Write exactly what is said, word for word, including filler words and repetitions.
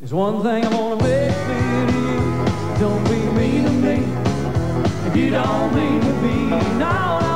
There's one thing I want to make clear to you. Don't be mean to me if you don't mean to be. No.